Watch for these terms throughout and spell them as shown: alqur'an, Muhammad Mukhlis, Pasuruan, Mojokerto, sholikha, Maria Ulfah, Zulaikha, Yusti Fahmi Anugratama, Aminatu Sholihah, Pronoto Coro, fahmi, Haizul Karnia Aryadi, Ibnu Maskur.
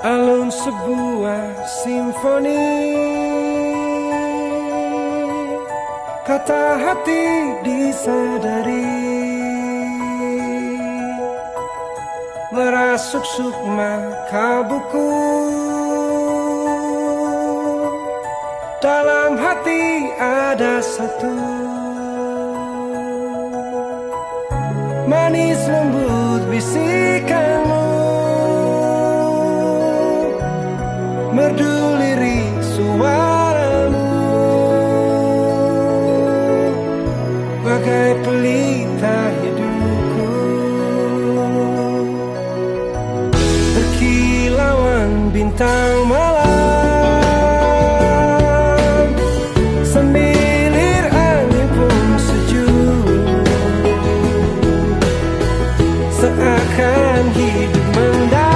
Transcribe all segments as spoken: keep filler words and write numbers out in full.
Alun sebuah simfoni, kata hati disadari, merasuk sukma kabuku, dalam hati ada satu, manis lembut bisikanmu, merdu lirik suaramu, bagai pelita hidupku, berkilauan bintang malam, semilir angin pun sejuk, seakan hidup mendalam.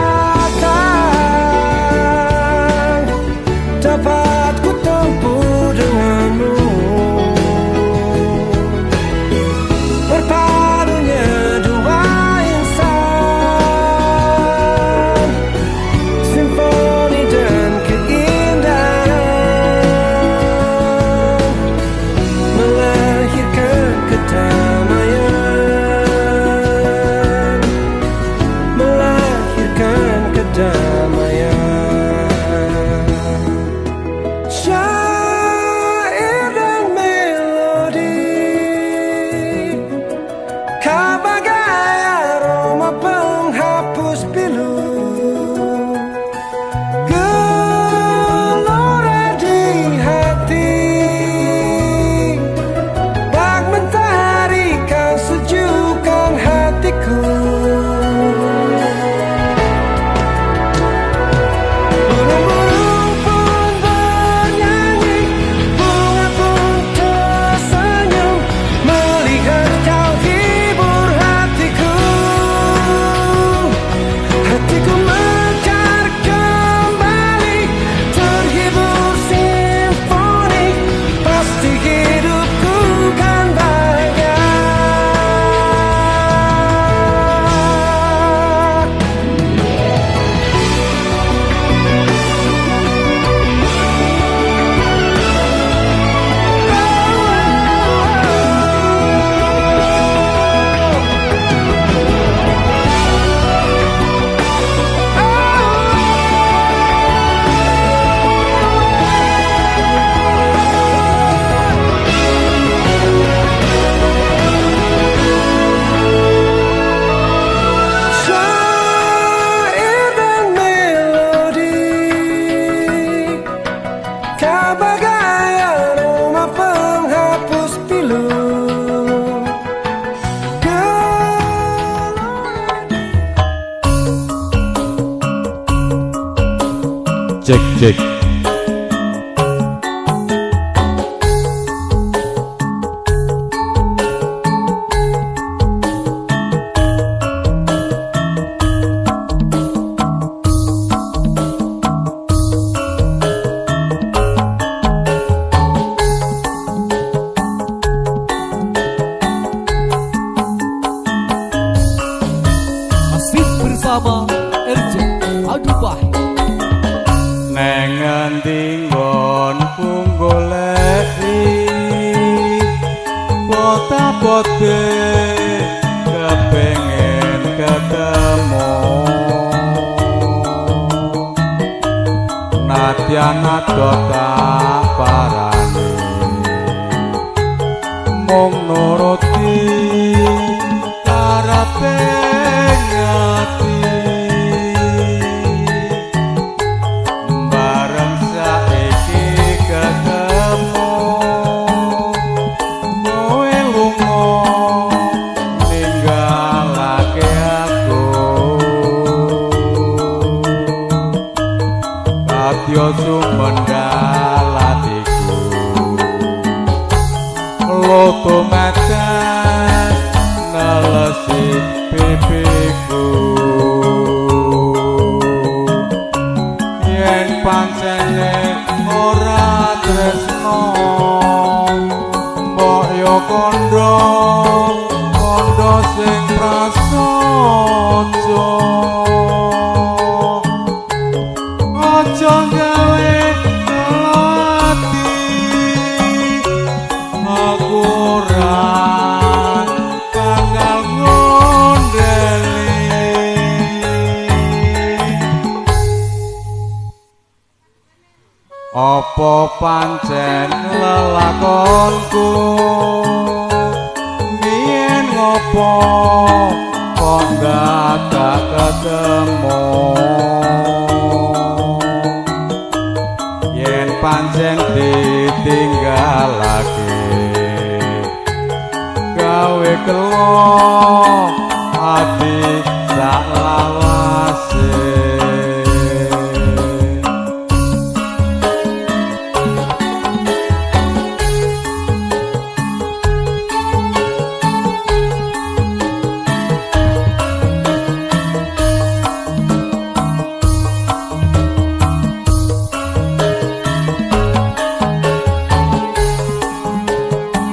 Cek cek masih bersama. بابا ارجع عود الباحي ننغندين بون بونغولي بوتا-bote kepengen ketemu Natyana kota parane mung nuruti karepeng ati bareng saiki ketemu kowe lunga ninggalake aku katya sumendal atiku loto macan nelesi pipiku yen pancene ora tresno mbok yo kondo kondo sing praso aja aja gawe Apa pancen lelakonku mien ngopo kok gak ketemu yen pancen ditinggal lagi gawe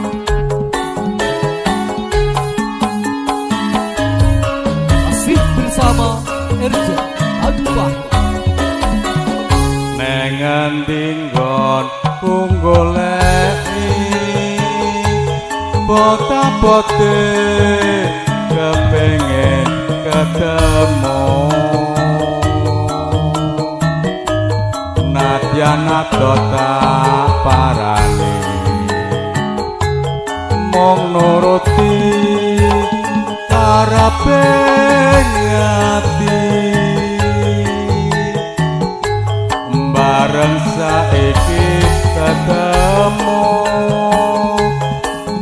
kelo ati sak lawase Nengandinggon punggoleki bota-bote kepengen ketemu Natyana kota parane mung nuruti karepeng ati bareng saiki ketemu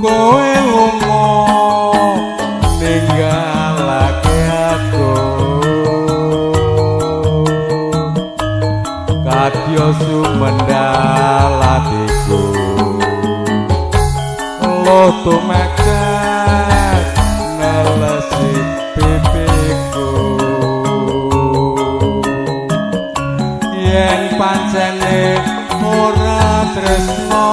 kowe lunga ninggalake aku katya sumendal atiku loto mekek nelesi pipiku yen pancene ora tresno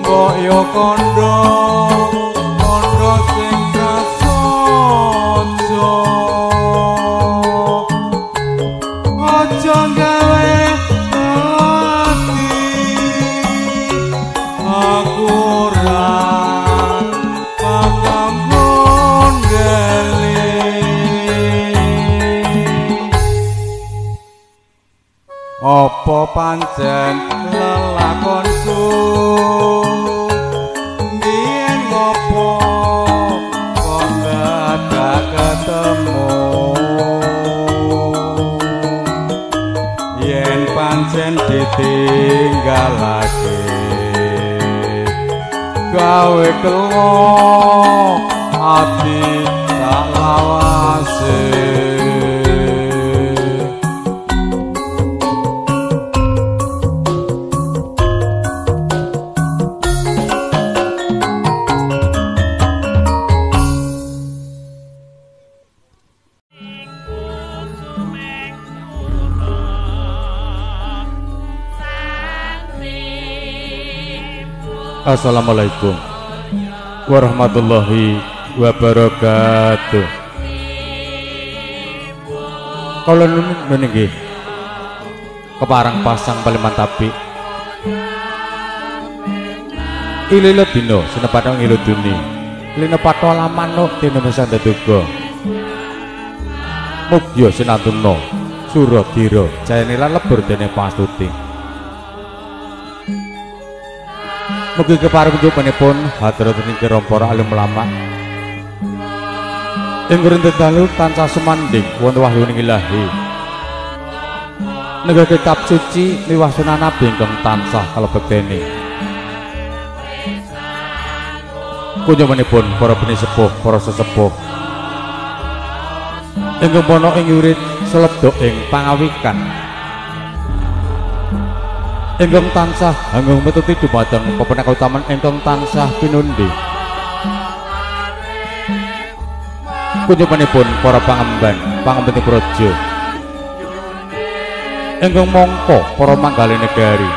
mbok yo kondo kondo sing praso aja aja gawe ati aku ora pakampun Apa pancen lelakonku mien ngopo kok gak ketemu yen pancen ditinggal lagi gawe kelo ati tak lawase Assalamualaikum warahmatullahi wabarakatuh. Kalau nun nggih keparang pasang paling mantapi. Ilila dino senepadang ilu duni. Lina patola manuk dino mesan deduga. Mugya sinatuna Suradira jayane lan lebur dene pastuti. Mugi kepareng panjenenganipun hadirat ingkang para alim ulama. Ingkang dalu tansah sumandhing wonten wahyuning Ilahi. Negara kitab suci liwah sunan nabi ingkang tansah kalebet dene. Kunjunganipun para penisepuh, para sesepuh. Ingkang pono ing urip seledok ing pangawikan. Ingkang tansah anggung metuti dumateng pepenak utaman ingkang tansah pinundi. Kunjunganipun para pangemban, pangemban praja. Ingkang mongko para manggali negari.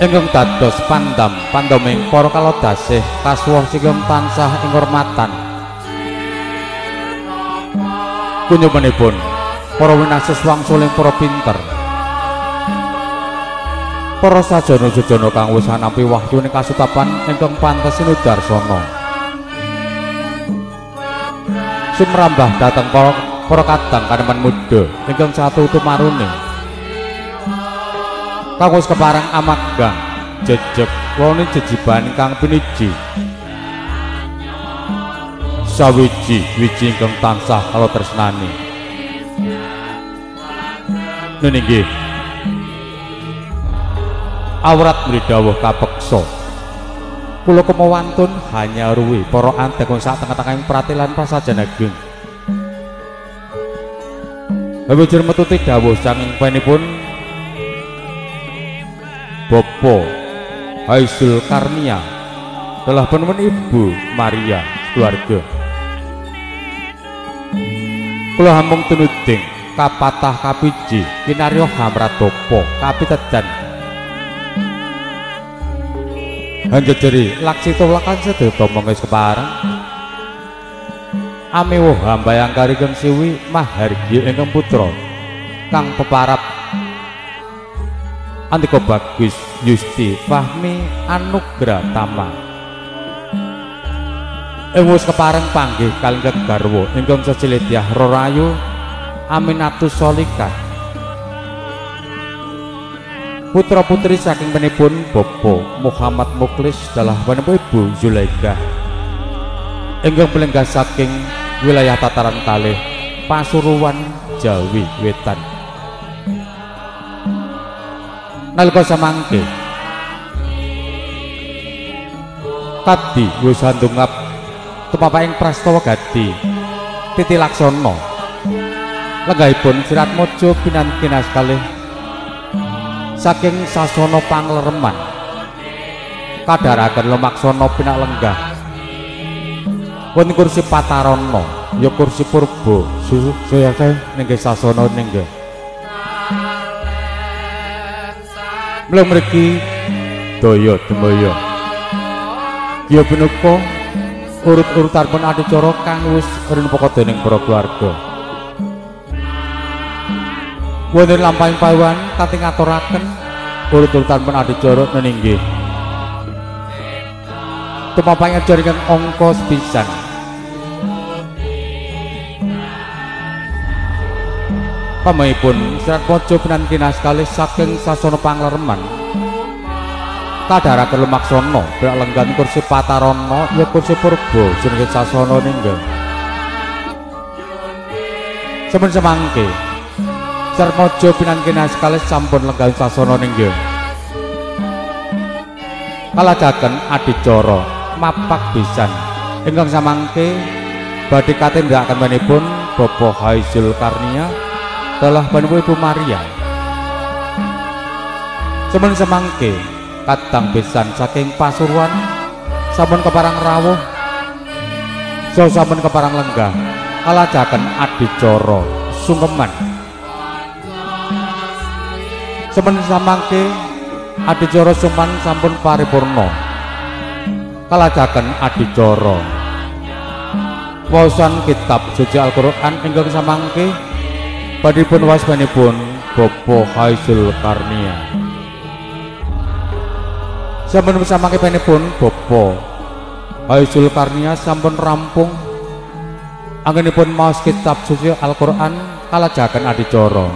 Ingkang dados pandam, pandaming para kalodasih kasuwah singkang tansah ing hormatan. Kunjunganipun para winasis wangsuling para pinter. Para sajana-sajana kang wis anampi wahyune kasutapan ingkang pantes sinudarsana. Sumrambah datang para para kadang kaneman muda ingkang satu tumarune kakus keparang amat gang jejeg wonten jejiban kang piniji sawiji wiji ingkang tansah kala tresnani nene nggih awrat mridhawuh kapeksa kula kemawantun hanya ruwi para antekon sak tengah-tengahing pratilan prasajan agung. Hawijur metuti dawuh saking panipun Bapa Haizul Karnia telah penemuan Ibu Maria keluarga. Kula hampung tunuding kapatah kapiji kinarya hamrat bapa kapitedan Hanjejeri laksito lakan sedaya mengis kepareng Amewa hambayang kari geng siwi mahargi ingkang putra kang peparap Andika Bagus Yusti Fahmi Anugrah Tama Ewus kepareng panggih kalih garwa ingkang sejiletiah rorayu Aminatu Sholikha putra-putri saking panipun Bapa Muhammad Mukhlis dalah panipun Ibu Zulaikha ingkang pelenggah saking wilayah tataran kalih Pasuruan Jawi Wetan. Nalika samangke tadi wis andungap tumapaing prastawa gati titi laksana lenggahipun Sirat Mojo pinantinas kalih saking sasono panglereman kadaraken lumaksana pinak lenggah wonten kursi patarana ya kursi purba saya nggih sasana nggih mlem mriki daya demaya ya punika urut-urutanipun adicara kang wis rinepaka dening para keluarga wonten lampahing pawan kating ngaturaken urut-urutanipun adicara nggih. Tumapang ajaringan angka sepisan. Pamahipun Sirat Mojo pinantinas kalih saking sasana panglereman. Kadaraken lumaksana brak lenggan kursi patarana ya kursi purba jenenge sasana nggih. Sampun semangke Sirat Mojo pinantinas kalih sampun lenggan sasana nggih. Kalajaken adicara mapak pisan ingkang samangke badhe katindakaken manipun Bapa Haizul Karnia telah panipun Ibu Maria. Sampun semangke kadang pisan saking Pasuruan sampun keparang rawuh so sampun keparang lenggah kalajaken adicara sungkeman. Sampun samangke adicara sungkeman sampun paripurna kalajaken adicara wawasan kitab suci Al-Qur'an ingkang samangke padipun wasmanipun Bapak Haizul Karnia. Sampun samangke panipun Bapak Haizul Karnia sampun rampung anggenipun maos kitab suci Al-Qur'an kalajaken adicara.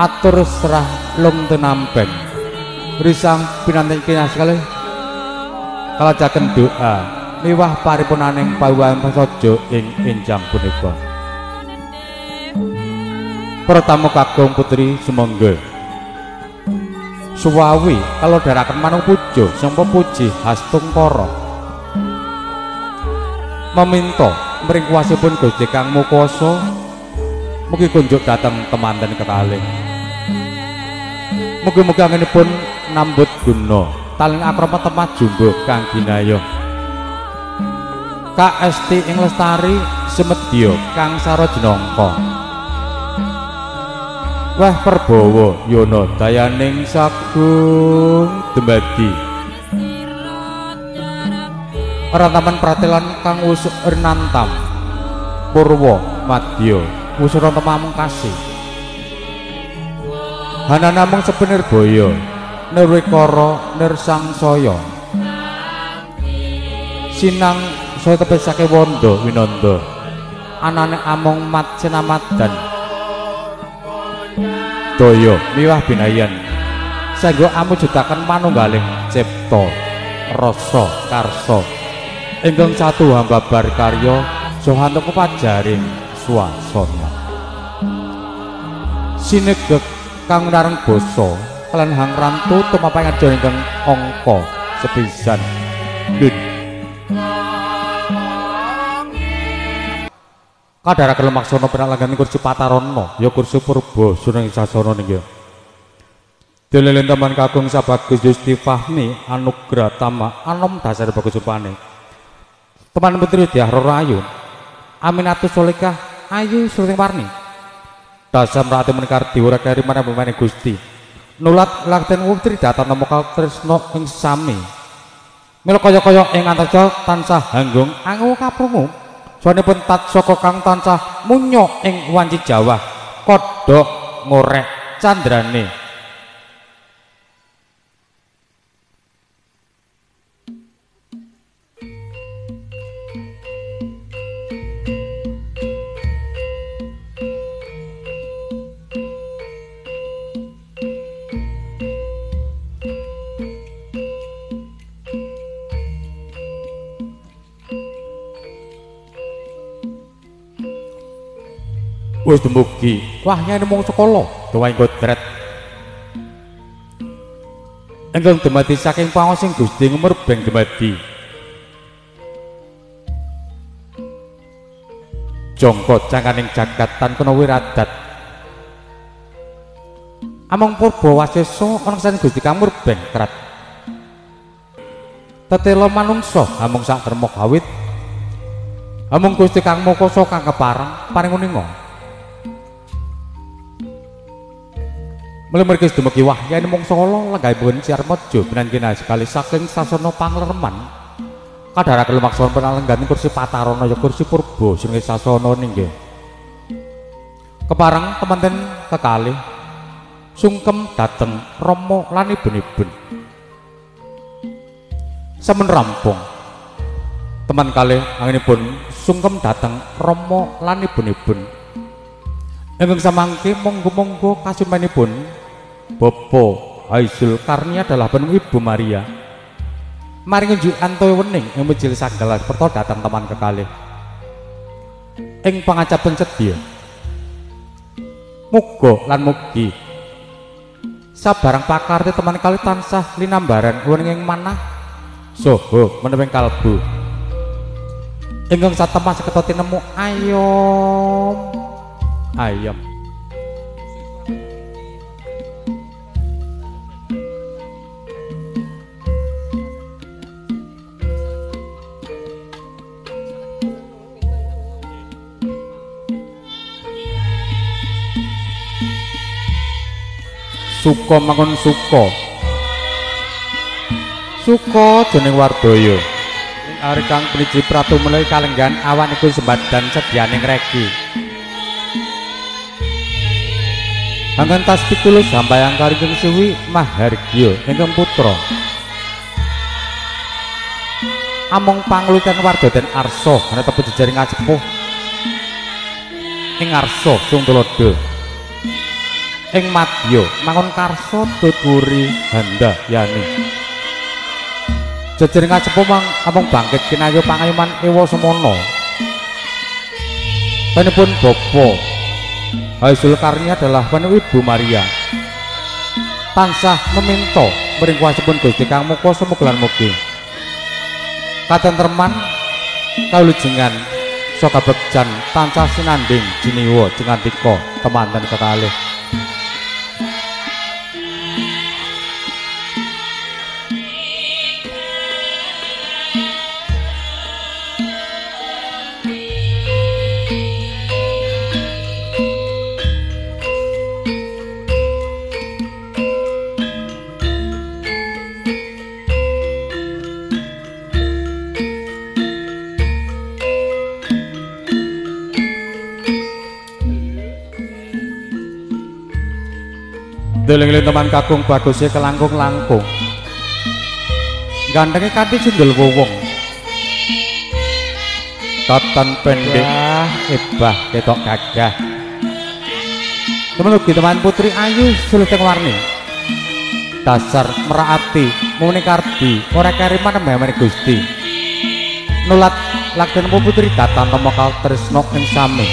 Atur serah lung tenampeng. Risang pinanten kinasih kalih kalajaken doa. Miwah paripunaning pawuhan pasojo ing enjang punika. Pertama kakung putri sumangga. Suwawi kalau daraken manung pujo sangka puji Hastungkara. Meminta mring kuwasipun Gusti Kang Mukasa mugi kunjuk dhateng temanten kekalih. Mugi-mugi anggenipun nambut guna taling akrama temah jumbuh kang ginayuh. K S T ing Lestari Semedya kang sarojinangka. Weh Perbawa Yana dayaning Sagung Dumadi. Rantaman pratelan kang usuk renantam Purwa Madya wusana temamungkasi. Hanana mung sepenir baya nirwikara nirsangsaya. Sinang saya tepesake Wondo Winanda anane among mat senamadan daya miwah binayan saengga amujudaken manunggaling cipta rasa karsa ingkang satu hamba bar karya saha pajaring swasana sinegeg kang nareng basa lan hang rantu tumapaing aja ingkang angka sepisan dun kadara kelemak sono penalangganing kursi Patarono ya kursi Purba Sunan Sasana niki. Deleleng teman kakung sabagus Gusti Fahmi anugrah tama anom dasar bagus upane. Teman putri Diah Rayu Aminatu Sholikha ayu Suring Warni. Dasar merati menikar diura kari mana pemain Gusti. Nulat lakten putri datan nemu tresno ing sami. Mila kaya-kaya ing antarja tansah hanggung angu kaprungu. Soanipun tat saka kang tansah munyok ing wanci Jawa kodhok ngorek candrane wis dumugi wah nyane mung sekolah doa ing godret engkang dumadi saking pangosing Gusti Ngumerbeng dumadi jongko cangkaning jagat tan kena wiradat among purba wasesa ana kesan Gusti Kang Murbeng krat tetela manungsa amung sak derma kawit amung Gusti Kang Mukasa kang kepareng paringuninga mlemerkis dumeki wahya nemung sala lenggahipun siar mojo menan kena sekali saking sasana panglereman kadara kelumakson penalengganing kursi Patarana ya kursi Purba Sunan Sasana nggih kepareng temanten kekalih sungkem dateng Rama lan ibunipun sampun rampung teman kalih anginipun sungkem dateng Rama lan ibunipun engkang samangke monggo-monggo kasumanipun Bapak Haizul Karnia adalah penuh Ibu Maria maring njukan toya wening ing mijil sanggelar perto datang teman kekalih ing pangacapan sedya muga lan mugi sabarang pakarti teman kalih tansah linambaran wonten ing manah saha meneping kalbu ingkang satemah seketoti nemu ayom ayam suka mangun suka suka jeneng Wardoyo Rekang peniji pratu mulai kalenggan awan iku sembadan sedyaning regi angkan tas pitulus sampai angkar jeng suwi mahargyo ingkang putra among panglutan warga dan arso menetap jejaring acepuh ing arso sungtulodo ing madyo mangon karso tuturi handa yani jejaring acepuh among bangkit kinayo pangayuman ewa semono penipun bopo Haisul Karni adalah penuh Ibu Maria tansah meminto meringkuasipun Gusti Kang Muka semugelan mugi katentreman kalujengan saka bekjan tansah sinanding jiniwa jengantika temanten kekalih Deling-deling teman kakung bagusnya kelangkung-langkung gantengnya kanthi jendel wong tatan pendek ebah ketok gagah teman ugi teman putri ayu sulih teng warni dasar meraati muni kardi ora kariman mbemane Gusti nulat lakon putri tatan temokal tresno ing sami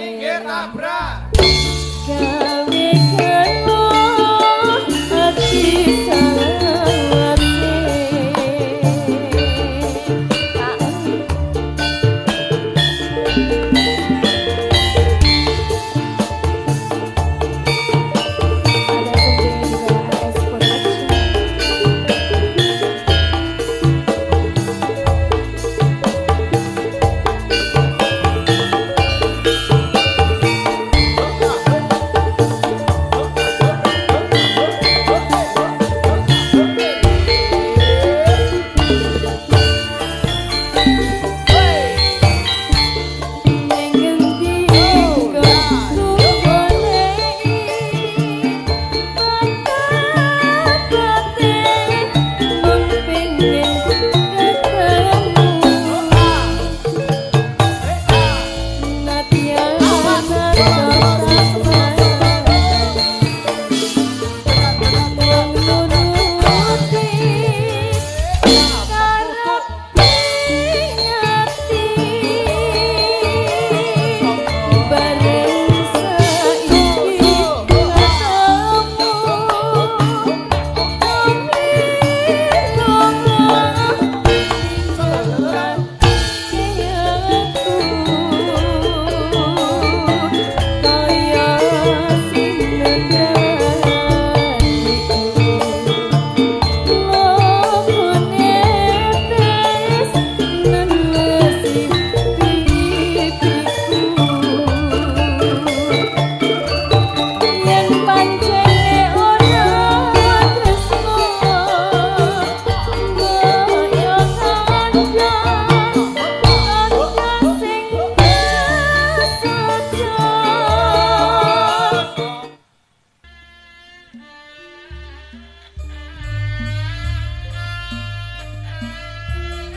Pinggir nabrak.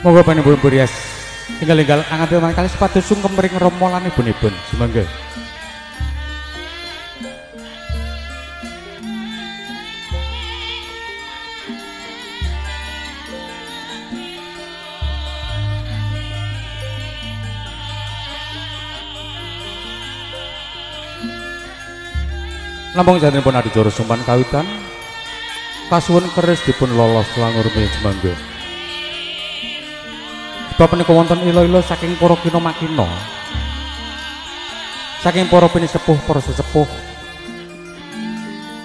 Monggo panjenengan Bu Rias. Tinggal-tinggal angkat teman kali sepatu sungkem mring romolan ibunipun. Sumangga. Lambang jantunipun adu joro sumpan kawitan. Kasuwun keris dipun lolos langur mring sumangga. Bapak niku wonten ilo-ilo saking para kina makina, saking para pinisepuh para sesepuh.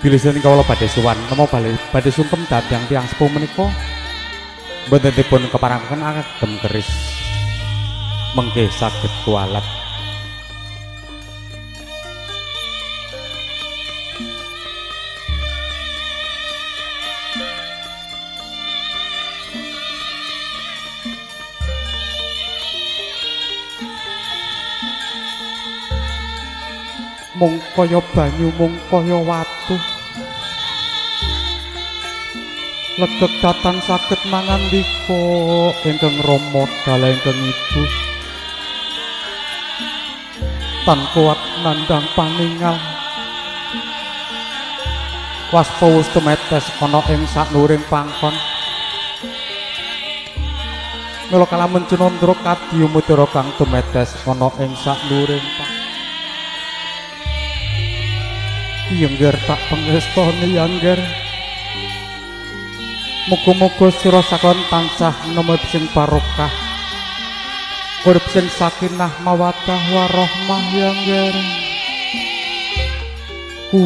Bilih saking kawula badhe suwan namo badhe sungkem dhateng tiyang sepuh menika mboten dipun keparengaken agem keris mengke saged kualat. Mung kaya banyu mung kaya watu legek datan saged mangandika ingkang Rama dalah ingkang ibu tan kuat nandang paningal waspawa tumetes ana ing saknuring pangkon mula kalamun cunandra kadya mudara kang tumetes ana ing saknuring pangkon Yengger tak pengestoni yengger muga-muga sira sakon tansah nemu sing barokah urip sing sakinah mawadah warohmah yengger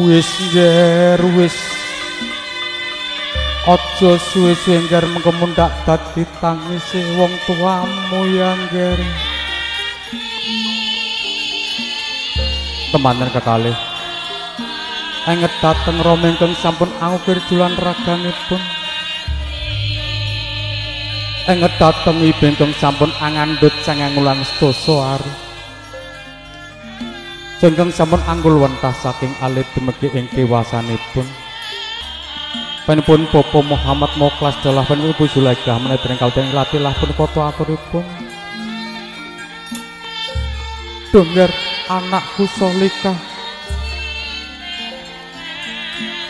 wis ngger wis aja suwe-suwe ngger mengko mundhak dadi tangise wong tuamu yengger temanan kekalih Anget dateng Rama ingkang sampun angkir julan raganipun. Anget dateng Ibu ingkang sampun angandhut sangang wulan sedasa ari. Ingkang sampun anggul wentah saking alit dumugi ing kiwasanipun. Panjenengan Bapak Muhammad Muklas dalah panjenengan Ibu Zulaikha menika ingkang kawin latilah punika kota aturipun. Dongger anakku Sholikha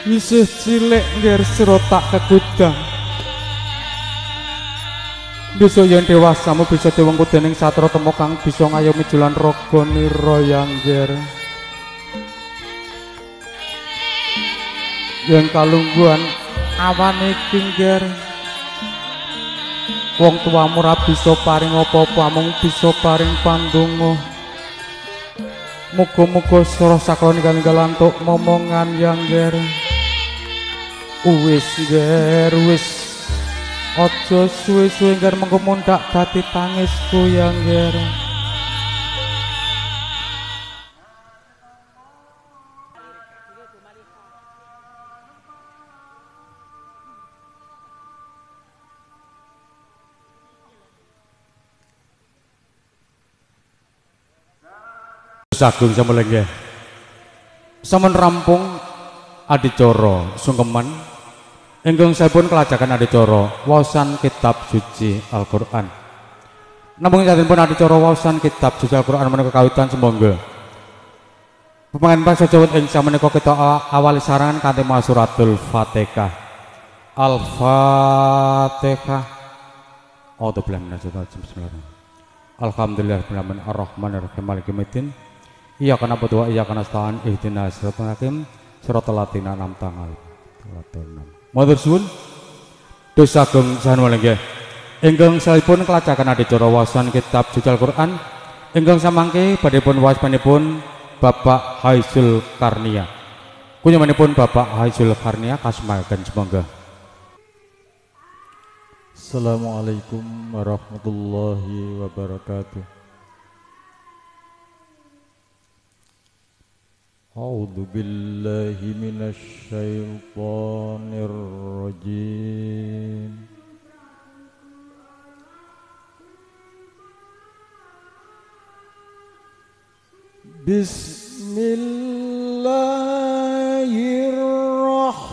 isih cilik ngger sira tak kegudang bisa yang dewasamu bisa diwengku dening satra temo kang bisa ngayomi jalan raga nira ngger yen kalungguhan awane iki ngger wong tuamu ra bisa paring apa-apa mung bisa paring pandonga muga-muga sira sakon ninggal antuk momongan yang ngger Uwis ngger wis aja suwe-suwe ngger mengko mundhak dadi tangisku ya ngger Sagung sampeyan nggih sampun rampung adicara sungkeman ingkang sampun kelajakan adicara waosan kitab suci Al-Qur'an. Namung sampun adicara waosan kitab suci Al-Qur'an menika kawitan semangga. Pemain basa Jawa ing sameneika kita awali sarangan kanthi maca suratul Fatihah. Al-Fatihah. Audo bilang bismillahirrahmanirrahim. Alhamdulillahirabbil alamin maliki yaumiddin. Iyyaka na'budu wa iyyaka nasta'in ihdinas siratal mustaqim siratal ladzina an'amta 'alaihim. Matur suwun, dosa ageng saha nggih. Ingkang sampun kelajakan adicara waosan kitab suci Al-Qur'an, ingkang samangke badhe pun wasmanipun Bapak Haizul Karnia. Kunyamanipun Bapak Haizul Karnia kasmaken semangga. Assalamualaikum warahmatullahi wabarakatuh. A'udzu billahi minasy syaithanir rajim. Bismillahirrahmanirrahim.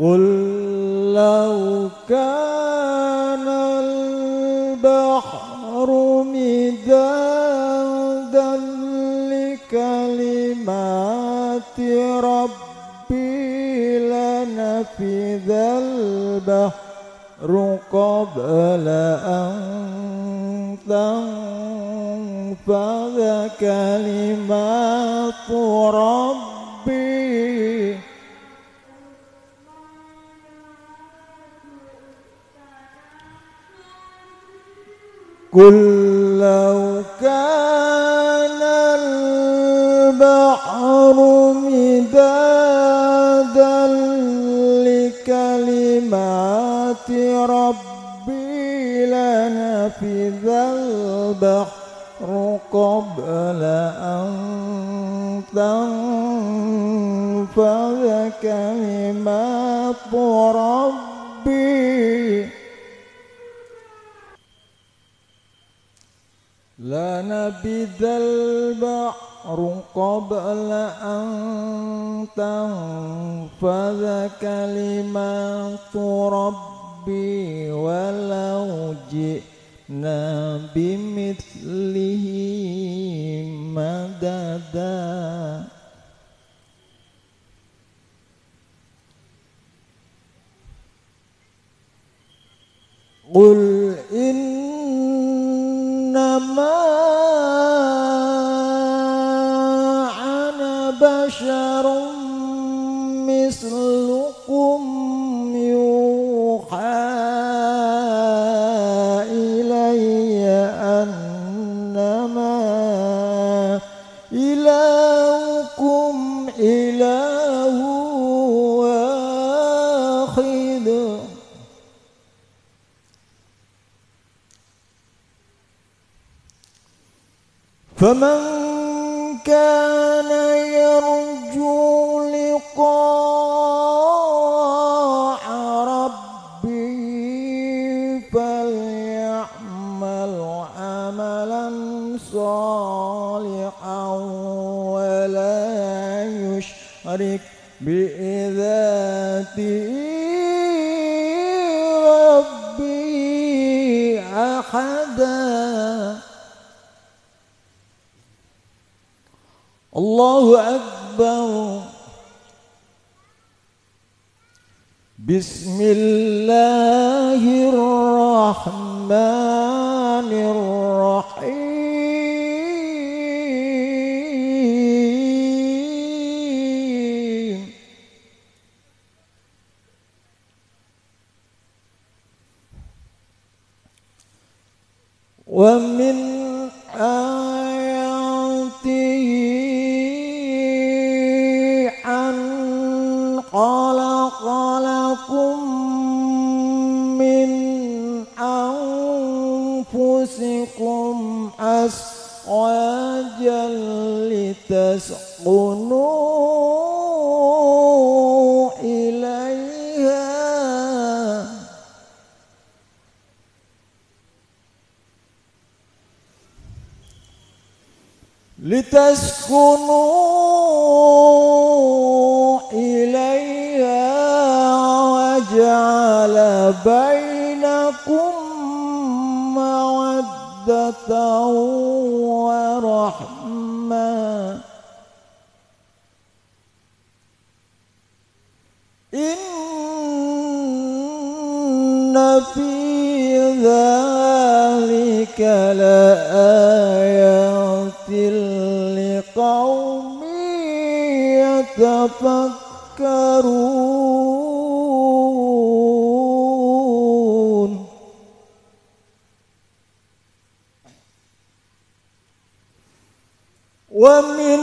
قل لو كان البحر مدادا لكلمات ربي لنفذ البحر قبل أن تنفذ كلمات ربي قل لو كان البحر مدادا لكلمات ربي لنفذ البحر قبل أن تنفذ كلمات ربي لنبذ البحر قبل أن تنفذ كلمات ربي ولو جئنا بمثله مددا قل إنما أنا بشر مثلكم يوحى إلي أنما إلهكم إله واحد فمن كان يرجو لقاء ربي فليعمل عملا صالحا ولا يشرك بعبادته ربي أحدا. Allahu Akbar. Bismillahirrahmanirrahim. Wa min ayatihi خلق لكم من أنفسكم أزواجا لتسكنوا إليها لتسكنوا إليها وجعل بينكم مودة ورحمة إن في ذلك لآيات لقوم يتفكرون. وَمِنْ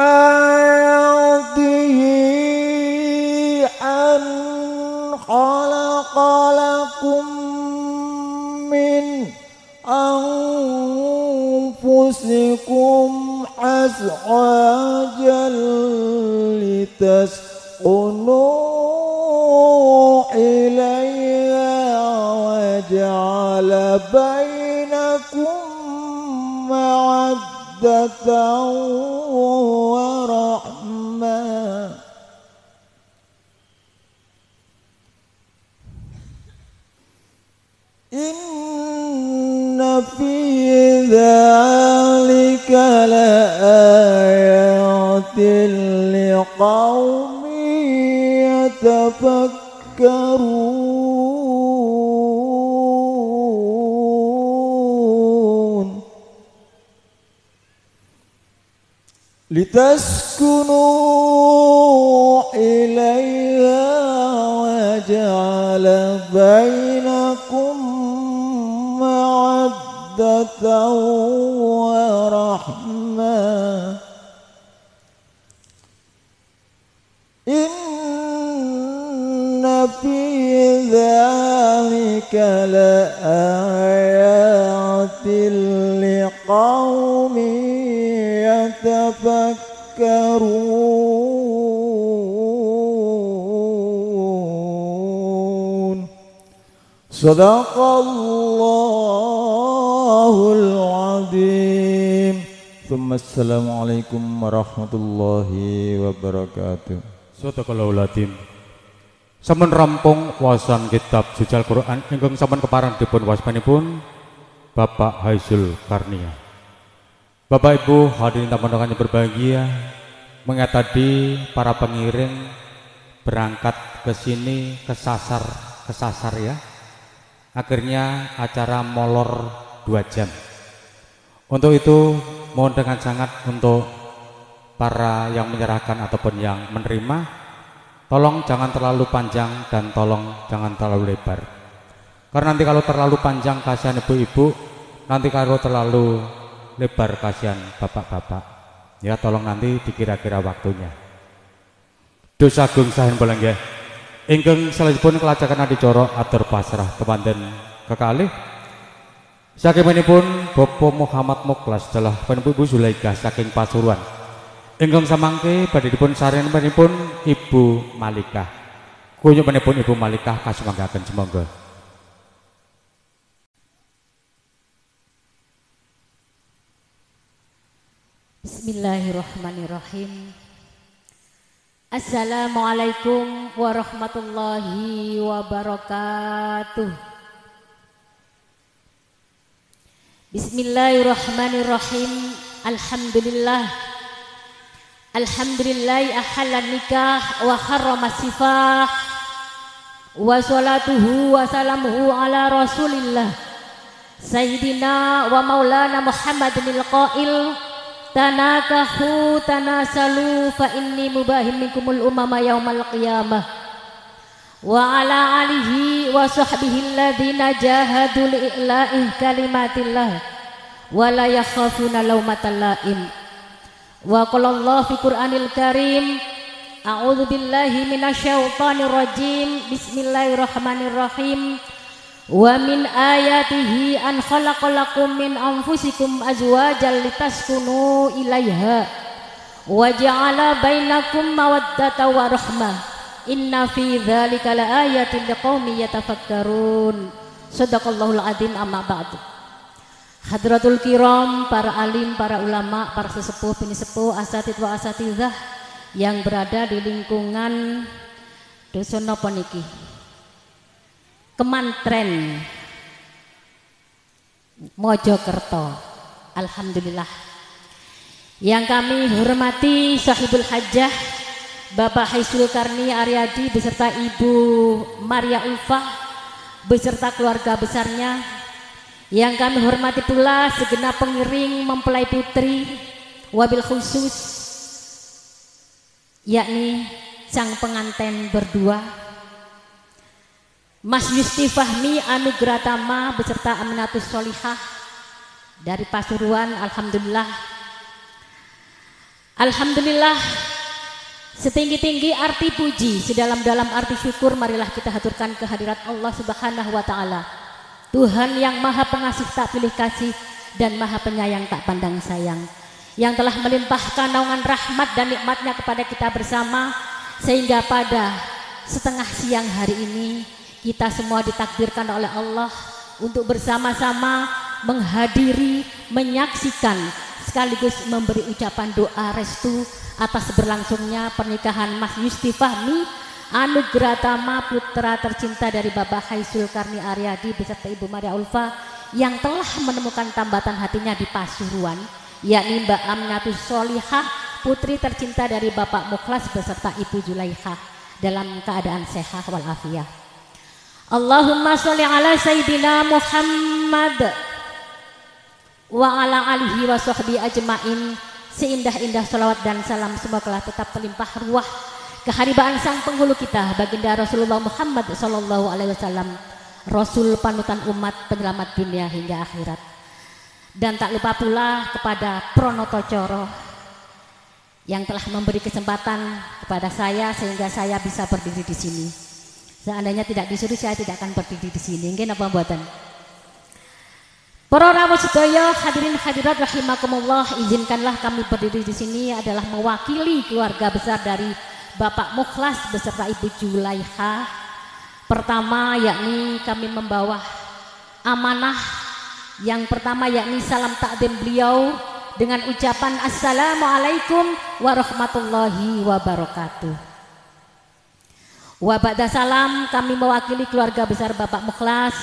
آيَاتِهِ أَنْ خَلَقَ لَكُمْ مِنْ أَنْفُسِكُمْ أَزْوَاجًا لِتَسْكُنُوا إِلَيْهَا وَجَعَلَ بَيْنَكُمْ مَوَدَّةً ورحمة فِي ذَلِكَ لَآيَاتٍ لِقَوْمٍ يَتَفَكَّرُونَ لِتَسْكُنُوا إِلَيْهَا وَجَعَلَ بَيْنَكُمْ مَوَدَّةً وَرَحْمَةً إِنَّ فِي ذَلِكَ لَآيَاتٍ لِقَوْمٍ يَتَفَكَّرُونَ صدق Allahul Azim. Assalamualaikum warahmatullahi wabarakatuh. Sadaqallahul Azim. Sampun rampung wawasan kitab suci Al-Qur'an ingkang sampun kepareng dipun wasmanipun Bapak Haizul Karnia. Bapak Ibu hadirin tamu undangan yang berbahagia, mengatadi para pengiring berangkat ke sini kesasar kesasar ya. Akhirnya acara molor dua jam. Untuk itu mohon dengan sangat untuk para yang menyerahkan ataupun yang menerima, tolong jangan terlalu panjang dan tolong jangan terlalu lebar. Karena nanti kalau terlalu panjang kasihan ibu-ibu, nanti kalau terlalu lebar kasihan bapak-bapak. Ya tolong nanti dikira-kira waktunya. Dosa agung sahen bolengge. Ingkang salajengipun kelajakan adi corok atur pasrah kepanten kekalih. Sakimanipun Bapak Muhammad Mukhlas telah panjenengan Ibu Zulaikha saking Pasuruan. Ingkang samangke badhe dipun sarenenipun Ibu Malikah. Kunjunganipun Ibu Malikah kasumanggaken semangga. Bismillahirrahmanirrahim. Assalamualaikum warahmatullahi wabarakatuh. Bismillahirrahmanirrahim. Alhamdulillah. Alhamdulillah ahallan nikah wa harrama sifah wa salatuhu wa salamuhu ala rasulillah sayyidina wa maulana muhammadinil qail tanakahu tanasalu fa inni mubahim minkumul umama yaumal qiyamah wa ala alihi wa sahbihi alladhina jahadu li'ila'i kalimatillah wa la yakhafuna lawmatal laim. Wa qalallahu fi Qur'anil Karim, a'udzu billahi minasyaitonir rajim. Bismillahirrahmanirrahim. Wa min ayatihi an khalaqalakum min anfusikum azwajan litaskunu ilaiha wa ja'ala bainakum mawaddatan wa rahmah. Inna fi dzalika laayatin liqaumin yatafakkarun. Shadaqallahul adzim. Amma ba'du. Hadratul kiram, para alim, para ulama, para sesepuh, pinisepuh, asatid wa asatidzah yang berada di lingkungan dusun napa niki? Kemantren Mojokerto. Alhamdulillah. Yang kami hormati Sahibul Hajjah Bapak Haizul Karnia Aryadi beserta Ibu Maria Ulfah beserta keluarga besarnya. Yang kami hormati pula segenap pengiring mempelai putri wabil khusus yakni sang penganten berdua Mas Yusti Fahmi Anugratama beserta Aminatus Sholihah dari Pasuruan. Alhamdulillah. Alhamdulillah setinggi-tinggi arti puji, sedalam-dalam arti syukur marilah kita haturkan kehadirat Allah Subhanahu wa taala. Tuhan yang maha pengasih tak pilih kasih dan maha penyayang tak pandang sayang, yang telah melimpahkan naungan rahmat dan nikmatnya kepada kita bersama, sehingga pada setengah siang hari ini kita semua ditakdirkan oleh Allah untuk bersama-sama menghadiri, menyaksikan, sekaligus memberi ucapan doa restu atas berlangsungnya pernikahan Mas Yusti Fahmi Anugratama, putra tercinta dari Bapak Haizul Karnia Aryadi beserta Ibu Maria Ulfa yang telah menemukan tambatan hatinya di Pasuruan, yakni Mbak Aminatu Sholihah, putri tercinta dari Bapak Mukhlas beserta Ibu Julaikha dalam keadaan sehat walafiat. Allahumma sholli ala Sayyidina Muhammad wa ala alihi wa sahbihi ajmain. Seindah-indah sholawat dan salam semoga tetap terlimpah ruah keharibaan sang penghulu kita baginda Rasulullah Muhammad Sallallahu Alaihi Wasallam, Rasul panutan umat penyelamat dunia hingga akhirat. Dan tak lupa pula kepada Pronoto Coro yang telah memberi kesempatan kepada saya sehingga saya bisa berdiri di sini. Seandainya tidak disuruh saya tidak akan berdiri di sini. Nggih napa mboten? Para rawuh sedaya hadirin hadirat rahimakumullah, izinkanlah kami berdiri di sini adalah mewakili keluarga besar dari Bapak Mukhlas beserta Ibu Julaiha. Pertama yakni kami membawa amanah yang pertama yakni salam takdim beliau dengan ucapan Assalamualaikum warahmatullahi wabarakatuh. Wa ba'da salam kami mewakili keluarga besar Bapak Mukhlas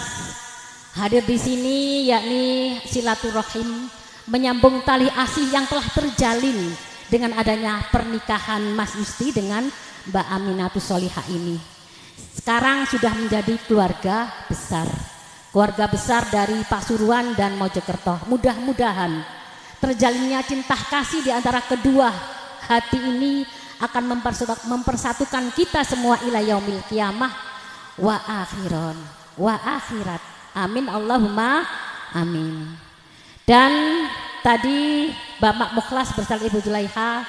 hadir di sini yakni silaturahim menyambung tali asih yang telah terjalin dengan adanya pernikahan Mas Yusti dengan Mbak Aminatu Sholihah ini. Sekarang sudah menjadi keluarga besar, keluarga besar dari Pasuruan dan Mojokerto. Mudah-mudahan terjalinnya cinta kasih di antara kedua hati ini akan mempersatukan kita semua ila yaumil qiyamah wa akhiron wa akhirat. Amin Allahumma amin. Dan tadi Bapak Mukhlas bersama Ibu Julaiha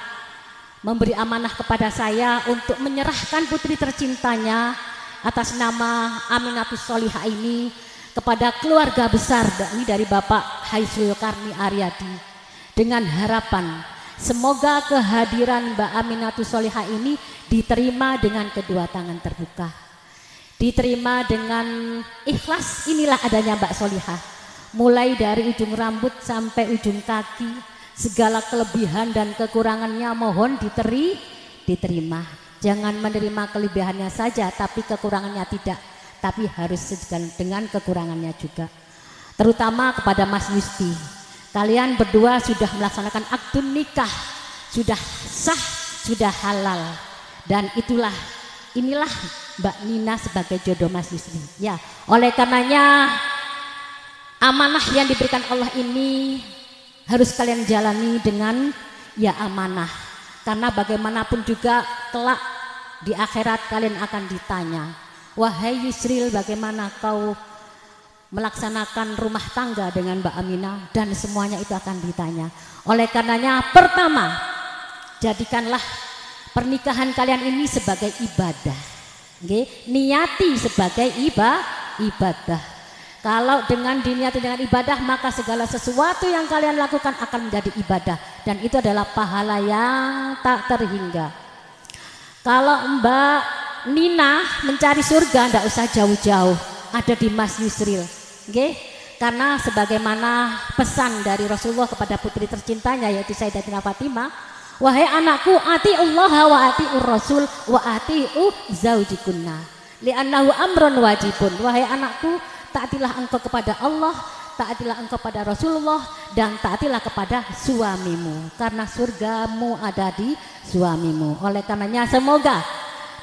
memberi amanah kepada saya untuk menyerahkan putri tercintanya atas nama Aminatu Sholihah ini kepada keluarga besar ini dari Bapak Hairul Karni Aryadi dengan harapan semoga kehadiran Mbak Aminatu Sholihah ini diterima dengan kedua tangan terbuka. Diterima dengan ikhlas, inilah adanya Mbak Sholihah. Mulai dari ujung rambut sampai ujung kaki, segala kelebihan dan kekurangannya mohon diteri, diterima. Jangan menerima kelebihannya saja, tapi kekurangannya tidak. Tapi harus dengan kekurangannya juga. Terutama kepada Mas Yusti. Kalian berdua sudah melaksanakan akad nikah, sudah sah, sudah halal. Dan itulah, inilah Mbak Nina sebagai jodoh Mas Yusti. Ya, oleh karenanya amanah yang diberikan Allah ini harus kalian jalani dengan ya amanah. Karena bagaimanapun juga kelak di akhirat kalian akan ditanya, wahai Yusril, bagaimana kau melaksanakan rumah tangga dengan Mbak Aminah? Dan semuanya itu akan ditanya. Oleh karenanya pertama, jadikanlah pernikahan kalian ini sebagai ibadah. Okay. Niati sebagai iba, ibadah. Kalau dengan diniati dengan ibadah, maka segala sesuatu yang kalian lakukan akan menjadi ibadah. Dan itu adalah pahala yang tak terhingga. Kalau Mbak Nina mencari surga, tidak usah jauh-jauh, ada di Mas Yusril. Okay. Karena sebagaimana pesan dari Rasulullah kepada putri tercintanya yaitu Sayyidatina Fatimah, wahai anakku, ati Allah wa atiur Rasul wa atiu zaujikunna li'annahu amrun wajibun. Wahai anakku, taatilah engkau kepada Allah, taatilah engkau kepada Rasulullah, dan taatilah kepada suamimu, karena surgamu ada di suamimu. Oleh karenanya semoga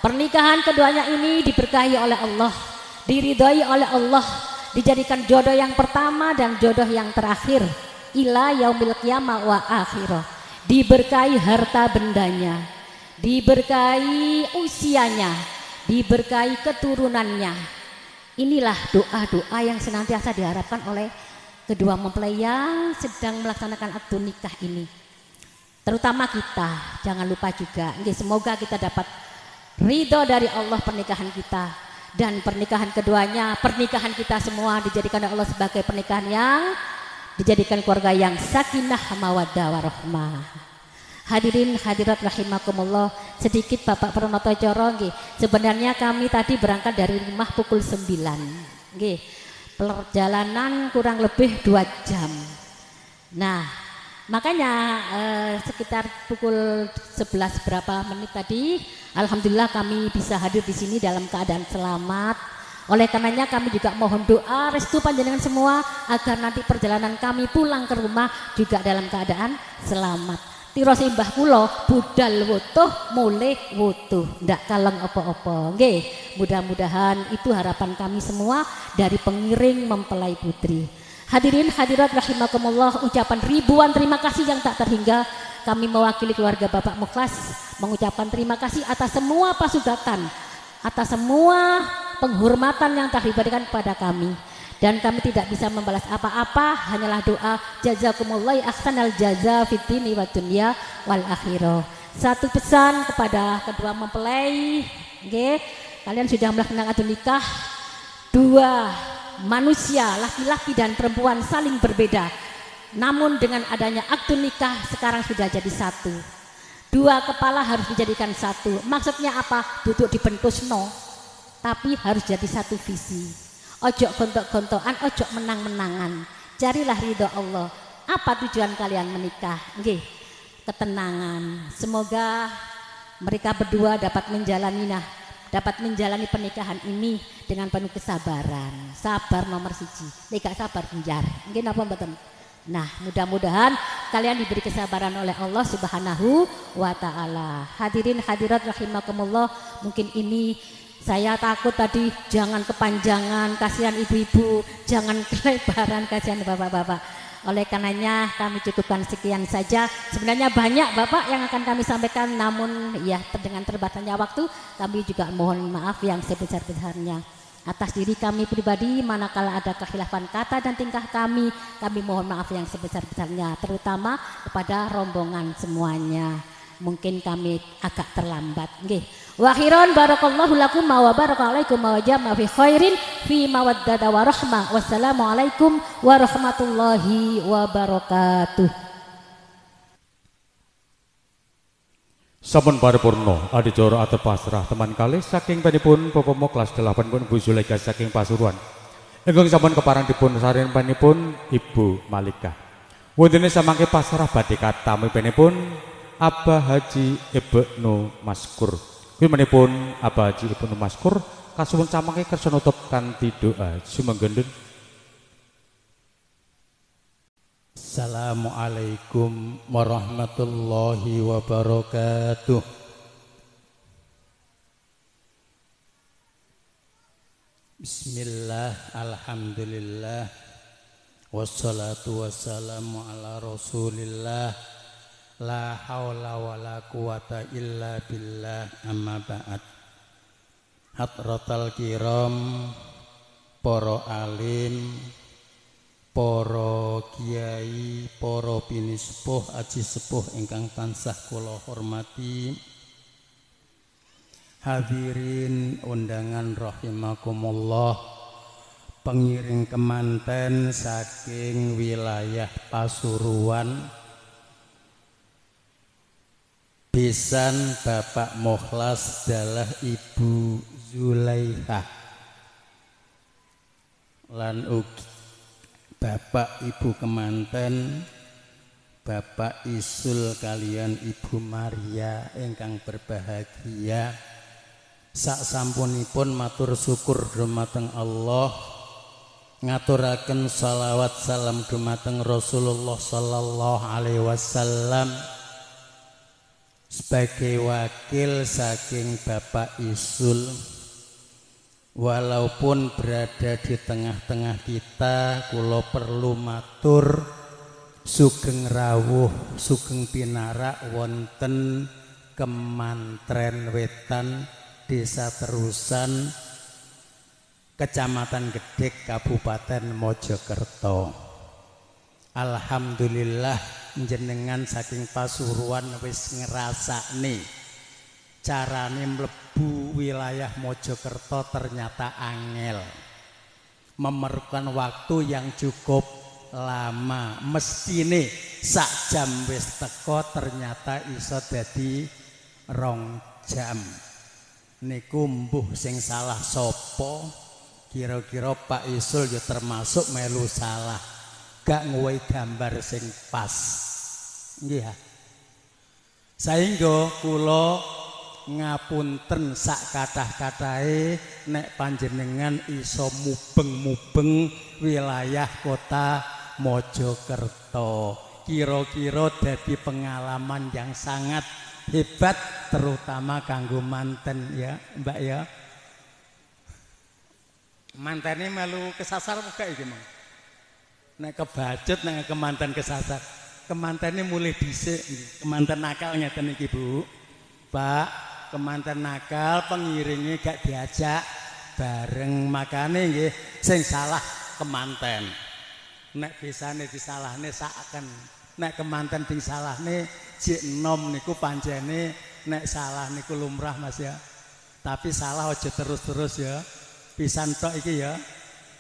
pernikahan keduanya ini diberkahi oleh Allah, diridhoi oleh Allah, dijadikan jodoh yang pertama dan jodoh yang terakhir ila yaumil qiyamah wa akhirah. Diberkahi harta bendanya, diberkahi usianya, diberkahi keturunannya. Inilah doa-doa yang senantiasa diharapkan oleh kedua mempelai yang sedang melaksanakan akad nikah ini. Terutama kita, jangan lupa juga, semoga kita dapat ridho dari Allah pernikahan kita. Dan pernikahan keduanya, pernikahan kita semua dijadikan oleh Allah sebagai pernikahan yang dijadikan keluarga yang sakinah mawaddah warahmah. Hadirin hadirat rahimakumullah, sedikit Bapak Pronoto Coro, sebenarnya kami tadi berangkat dari rumah pukul sembilan. Nggih. Perjalanan kurang lebih dua jam. Nah, makanya eh, sekitar pukul sebelas berapa menit tadi, alhamdulillah kami bisa hadir di sini dalam keadaan selamat. Oleh karenanya kami juga mohon doa restu panjenengan semua agar nanti perjalanan kami pulang ke rumah juga dalam keadaan selamat. Tiros imbah kula budal wutuh mulih wutuh ndak kaleng apa-apa nggih. Mudah-mudahan itu harapan kami semua dari pengiring mempelai putri. Hadirin hadirat rahimakumullah, ucapan ribuan terima kasih yang tak terhingga kami mewakili keluarga Bapak Mukhlas mengucapkan terima kasih atas semua pasugatan, atas semua penghormatan yang telah diberikan kepada kami, dan kami tidak bisa membalas apa-apa, hanyalah doa jazakumullah ahsanal jaza fid dini wad dunya wal akhirah. Satu pesan kepada kedua mempelai, okay. Kalian sudah melaksanakan akad nikah, dua manusia laki-laki dan perempuan saling berbeda, namun dengan adanya akad nikah sekarang sudah jadi satu. Dua kepala harus dijadikan satu, maksudnya apa? Duduk di pentus no, tapi harus jadi satu visi. Ojo gontok-gontokan, ojo menang-menangan, carilah ridho Allah. Apa tujuan kalian menikah? Nggih, ketenangan. Semoga mereka berdua dapat menjalani nah, dapat menjalani pernikahan ini dengan penuh kesabaran. Sabar nomor siji, nek gak sabar benjar. Nggih napa mboten? Nah, mudah-mudahan kalian diberi kesabaran oleh Allah Subhanahu wa taala. Hadirin hadirat rahimakumullah, mungkin ini saya takut tadi jangan kepanjangan, kasihan ibu-ibu, jangan kelebaran, kasihan bapak-bapak. Oleh karenanya kami cukupkan sekian saja. Sebenarnya banyak Bapak yang akan kami sampaikan, namun ya dengan terbatasnya waktu kami juga mohon maaf yang sebesar-besarnya. Atas diri kami pribadi manakala ada kekhilafan kata dan tingkah kami, kami mohon maaf yang sebesar-besarnya, terutama kepada rombongan semuanya. Mungkin kami agak terlambat nggih. Wa akhiran barakallahu lakum wa barakalaikum wa jama'a fi khairin fi mawaddata wa rahmah. Wassalamu alaikum warahmatullahi wabarakatuh. Sampun paripurna adicara atur pasrah teman kalih saking panjenenganipun Bapak Mukhlas delapan pun Bu Zulaika saking Pasuruan. Ingkang sampun keparang dipun sareng panjenenganipun Ibu Malika. Wondene samangke pasrah badhe katami panjenenganipun Abah Haji Ibnu Maskur. Wimanipun Abah Haji Ibnu Maskur kasuwun samangke kersa nutup kanthi doa sumenggendhen. Assalamualaikum warahmatullahi wabarakatuh. Bismillah, alhamdulillah, wassalatu wassalamu ala rasulillah. La haula wa la quwata illa billah amma ba'd. Hadratal kiram, para alim, para kiai, para pinisepuh, aji sepuh ingkang tansah kula hormati. Hadirin undangan rahimakumullah, pengiring kemanten saking wilayah Pasuruan. Besan Bapak Mukhlas adalah Ibu Zulaikha lan ugi Bapak Ibu kemanten Bapak Isul kalian Ibu Maria ingkang berbahagia. Sak sampunipun matur syukur dhumateng Allah, ngaturaken shalawat salam dhumateng Rasulullah sallallahu alaihi wasallam. Sebagai wakil saking Bapak Isul, walaupun berada di tengah-tengah kita, kula perlu matur sugeng rawuh, sugeng pinarak wonten Kemantren Wetan, Desa Terusan, Kecamatan Gedhek, Kabupaten Mojokerto. Alhamdulillah njenengan saking Pasuruan wis ngrasakne carane mlebu wilayah Mojokerto ternyata angel, memerlukan waktu yang cukup lama. Mestine sak jam wis teko ternyata iso dadi rong jam. Niku mbuh sing salah sapa? Kira-kira Pak Isul ya termasuk melu salah, gak nguwai gambar sing pas. Nggih. Saengga kula ngapunten sak kathah-kathahe nek panjenengan iso mubeng-mubeng wilayah kota Mojokerto. Kira-kira dadi pengalaman yang sangat hebat terutama kanggo manten ya, Mbak ya. Mantene melu kesasar buka iki, Mang. Nek kebacut nang kemanten kesasar. Kemantennya mulai dhisik, kemanten nakal ngeten iki, Bu. Pak kemanten nakal pengiringnya gak diajak bareng, makanya nggih sing salah kemanten. Nek bisane disalahne saken, nek kemanten ding salahne jek enom niku pancene nek salah niku lumrah Mas ya. Tapi salah aja terus-terus ya. Pisan tok iki ya.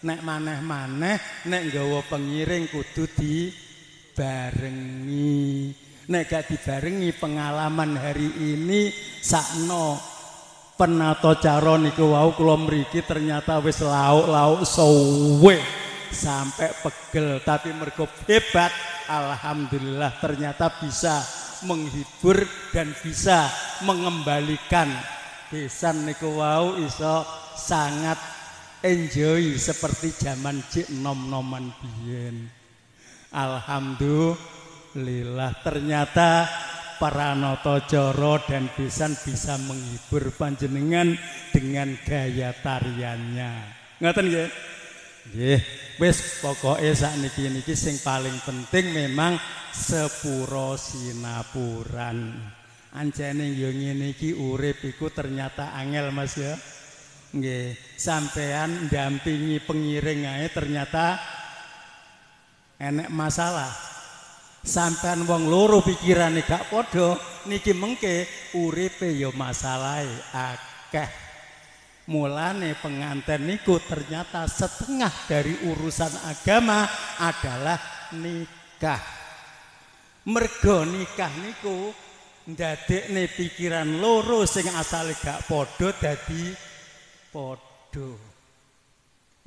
Nek maneh-maneh nek nggawa pengiring kudu dibarengi. Nek gak dibarengi pengalaman hari ini sakno penata cara niku wau kula mriki ternyata wis lauk-lauk suwe sampai pegel, tapi mergo hebat alhamdulillah ternyata bisa menghibur dan bisa mengembalikan desan niku wau iso sangat enjoy seperti zaman cik nom-noman biyen. Alhamdulillah Lillah ternyata para noto joro dan pisan bisa menghibur panjenengan dengan gaya tariannya. Ngoten nggih? Nggih, wis pokoke sakniki niki sing paling penting memang sepuro sinapuran. Anjene yo ngene iki urip iku ternyata angel Mas ya. Nggih, sampean ndampingi pengiring ae ternyata enek masalah. Sampean wong loro pikirane gak padha niki mengke uripe ya masalahe akeh. Mulane penganten niku ternyata setengah dari urusan agama adalah nikah. Mergo nikah niku ndadekne pikiran loro sing asale gak padha dadi padha.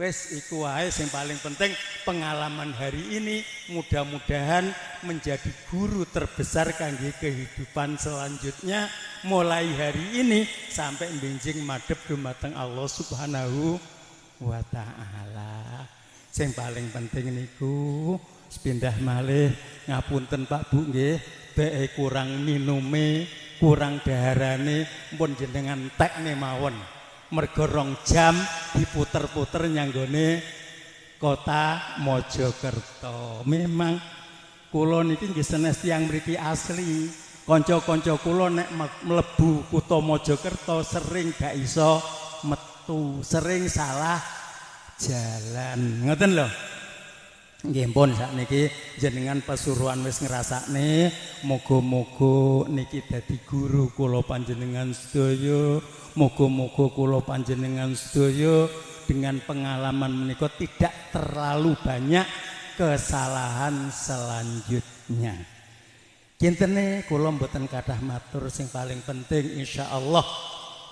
Wes iku wae sing paling penting pengalaman hari ini mudah-mudahan menjadi guru terbesar kangge kehidupan selanjutnya mulai hari ini sampai benjing madhep dumateng Allah Subhanahu wa taala. Sing paling penting niku pindah malih ngapunten Pak Bu nggih, beke kurang minume, kurang daharane pun jenengan tekne mawon. Mergorong jam diputer-puter nyanggone kota Mojokerto. Memang kula niki nggih senes tiyang mriki asli. Kanca-kanca kula nek mlebu kota Mojokerto sering gak iso metu, sering salah jalan. Ngoten lho. Nggih pun sakniki jenengan Pasuruan wis ngrasakne, muga-muga niki dadi guru kula panjenengan sedaya. Muga-muga kula panjenengan sedaya dengan pengalaman menika tidak terlalu banyak kesalahan selanjutnya. Kintene kula mboten kathah matur sing paling penting insyaallah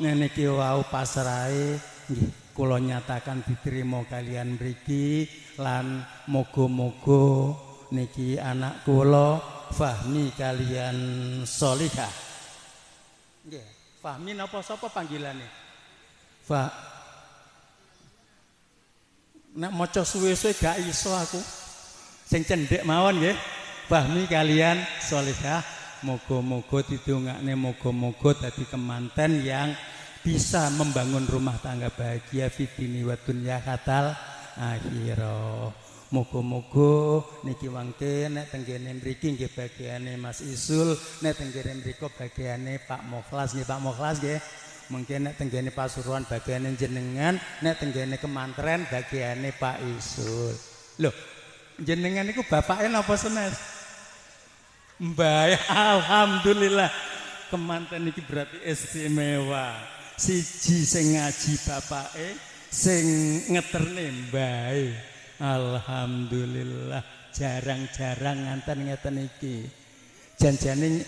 niki wau pasrahe nggih kula nyatakan diterima kalian mriki lan muga-muga niki anak kula Fahmi kalian Sholikha. Nggih. Fahmi napa sapa panggilane? Pak. Nek maca suwe-suwe gak iso aku. Sing cendhek mawon nggih. Fahmi kalian Sholikha, muga-muga didongakne, muga-muga dadi kemanten yang bisa membangun rumah tangga bahagia fitini wa dunya hatal akhirah. Muga-muga niki wangke nek tenggene mriki nggih bagiane Mas Isul, nek tenggene mriko bagiane Pak Mokhlas nggih Pak Mokhlas nggih. Mengke nek tenggene Pasuruan bagiane jenengan, nek tenggene Kemantren bagiane Pak Isul. Lho, jenengan niku bapake napa senes? Mbah, alhamdulillah. Kemanten iki berarti istimewa. Siji sing ngaji bapake, sing ngeterne mbahe. Alhamdulillah jarang-jarang nganten ngeten iki. Janjane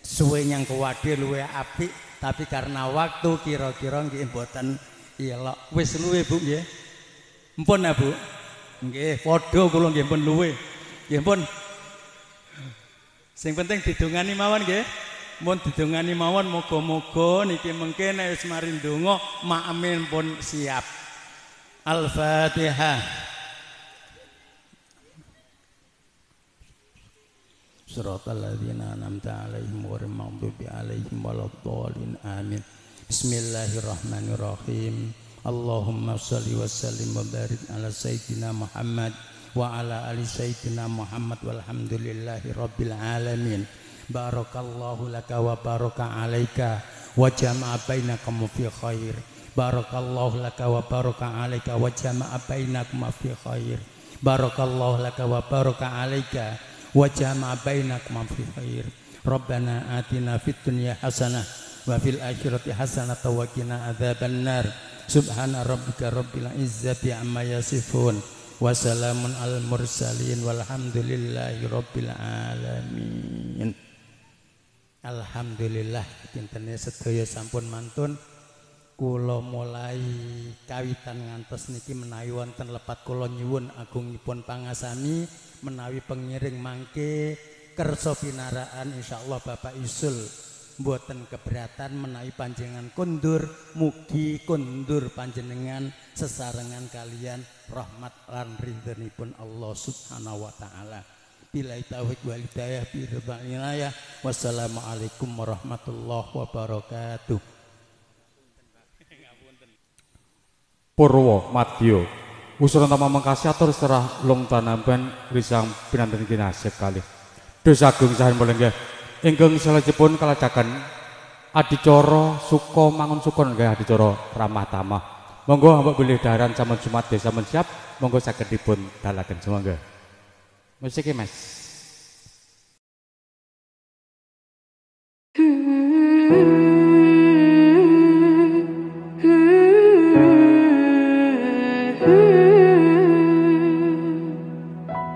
suwe nyang kuwade luwe apik, tapi karena waktu kira-kira nggih mboten elok. Wis luwe Bu nggih. Mpun ya Bu. Nggih, padha kula nggih pun luwe. Nggih pun. Sing penting didongani mawon nggih. Mun didongani mawon moga-moga niki mengke nek wis mari ndonga makmin pun siap. Al-Fatihah. Shiratal ladzina an'amta 'alaihim ghairil maghdubi 'alaihim waladdallin. Amin. Bismillahirrahmanirrahim. Allahumma shalli wa sallim wa barik ala sayyidina Muhammad wa ala ali sayyidina Muhammad walhamdulillahi rabbil alamin. Barakallahu laka wa baraka alaika wa jama'a bainakum fi khair. Barakallahu laka wa baraka alaika wa jama'a bainakum fi khair. Barakallahu laka wa baraka alaika wa jama'a bainakum fi khair. Rabbana atina fid dunya hasanah wa fil akhirati hasanah wa qina adzabannar. Subhana rabbika rabbil izzati amma yasifun. Wassalamun al mursalin walhamdulillahi rabbil alamin. Alhamdulillah dinten sedaya sampun mantun. Kula mulai kawitan ngantos niki menawi wonten lepat kula nyuwun agungipun pangasami menawi pengiring mangke kersa pinaraan insyaallah Bapak Isul mboten keberatan menawi panjenengan kundur, mugi kundur panjenengan sesarengan kalian rahmat lan ridhonipun Allah Subhanahu wa taala. Billahi taufiq wal hidayah bi ridwan inayah. Wassalamualaikum warahmatullahi wabarakatuh. Purwo Madyo usulan nama mengkasi atur serah long tanamben risang pinanten kinasih kalih dosa agung sahen mulenggah ingkang salajengipun kalajakan adicara suka mangun sukon nggih adicara ramah tamah monggo ambek bilih daharan sampun Jumat desa mensiap monggo saged dipun dalaken sumangga. Musik mas.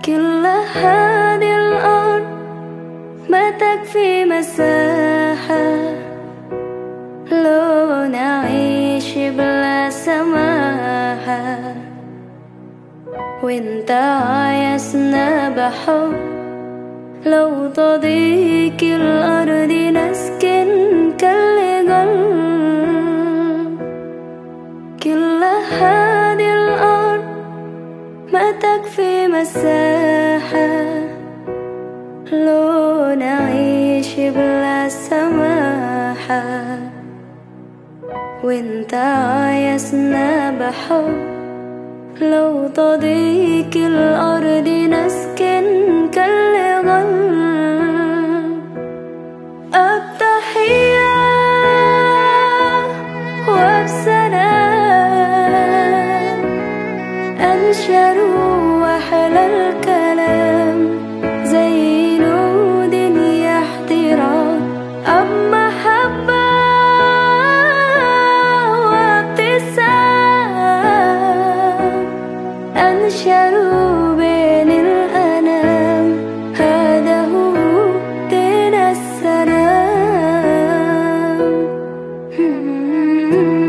Kila hadil on matak fi masaha lo naish bila samaha وانت عايزنا بحب لو تضيق الارض نسكن كالجن كل هذه الارض ما تكفي مساحه لو نعيش بلا سماحه وانت عايزنا بحب لو تضيق الأرض نسكن كالغن التحية وبسلام أنشر وأحلى الكلام زي نود يحترام أما حبة شروا بين الأنام هذا هو دين السلام.